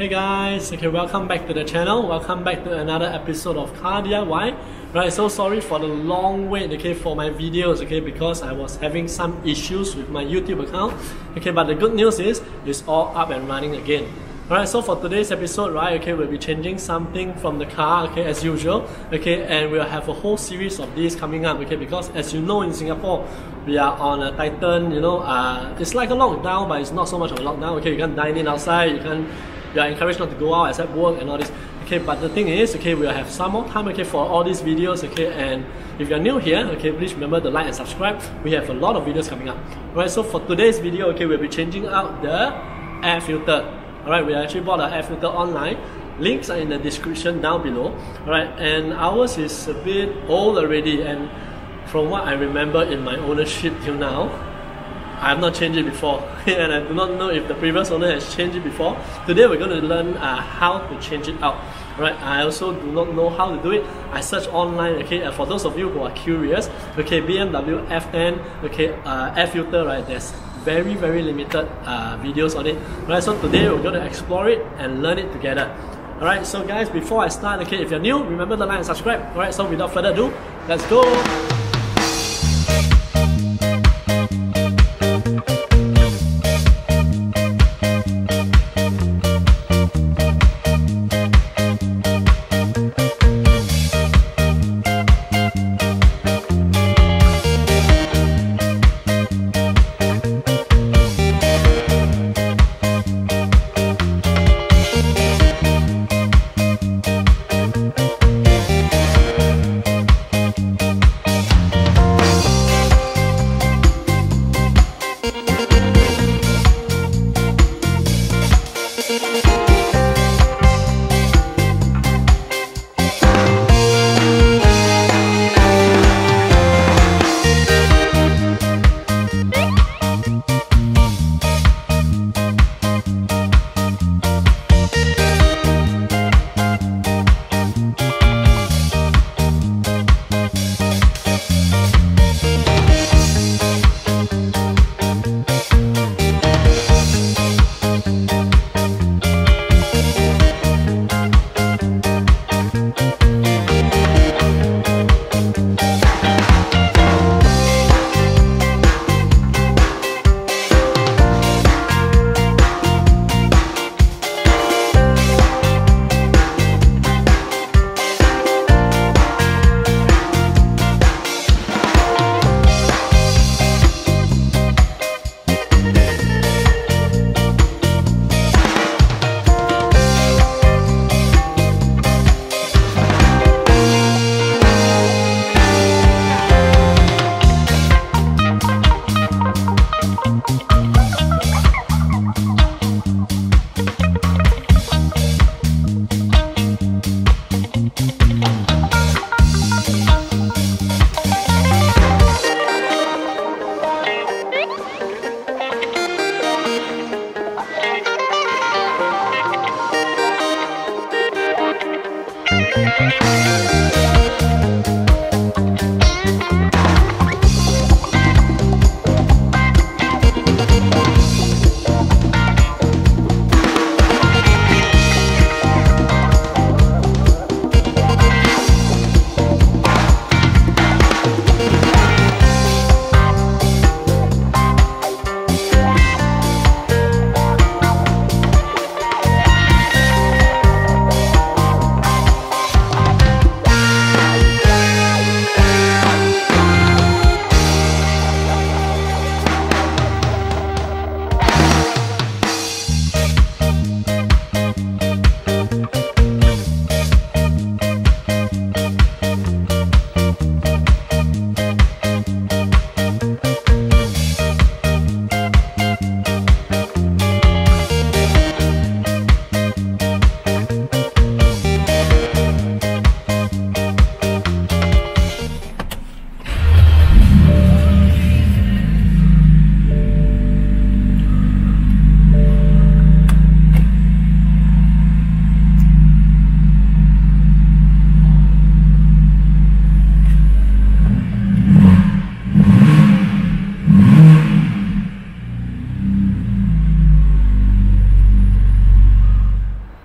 Hey guys, okay, welcome back to the channel. Welcome back to another episode of Car DIY. Right, so sorry for the long wait, okay, for my videos, okay, because I was having some issues with my YouTube account. Okay, but the good news is it's all up and running again. Alright, so for today's episode, right, okay, we'll be changing something from the car, okay, as usual, okay, and we'll have a whole series of these coming up, okay, because as you know, in Singapore, we are on a Titan, you know, it's like a lockdown, but it's not so much of a lockdown, okay, you can't dine in outside, you are encouraged not to go out except work and all this, okay, but the thing is, okay, we'll have some more time, okay, for all these videos, okay, and if you're new here, okay, please remember to like and subscribe. We have a lot of videos coming up. Alright, so for today's video, okay, we'll be changing out the air filter. Alright, we actually bought an air filter online. Links are in the description down below. Alright, and ours is a bit old already, and from what I remember in my ownership till now, I have not changed it before. And I do not know if the previous owner has changed it before. Today we're going to learn how to change it out. Alright, I also do not know how to do it. I searched online, okay, and for those of you who are curious, okay, BMW FN, okay, air filter, right, there's very, very limited videos on it. Alright, so today we're going to explore it and learn it together. Alright, so guys, before I start, okay, if you're new, remember to like and subscribe. Alright, so without further ado, let's go!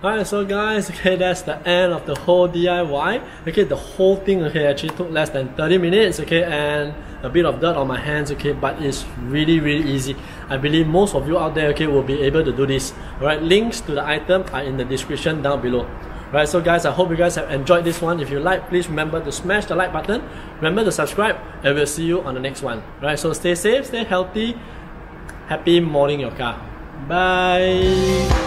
Alright, so guys, okay, that's the end of the whole DIY. Okay, the whole thing, okay, actually took less than 30 minutes, okay, and a bit of dirt on my hands, okay, but it's really easy. I believe most of you out there, okay, will be able to do this. Alright, links to the item are in the description down below. Alright, so guys, I hope you guys have enjoyed this one. If you like, please remember to smash the like button, remember to subscribe, and we'll see you on the next one. Alright, so stay safe, stay healthy, happy morning your car. Bye!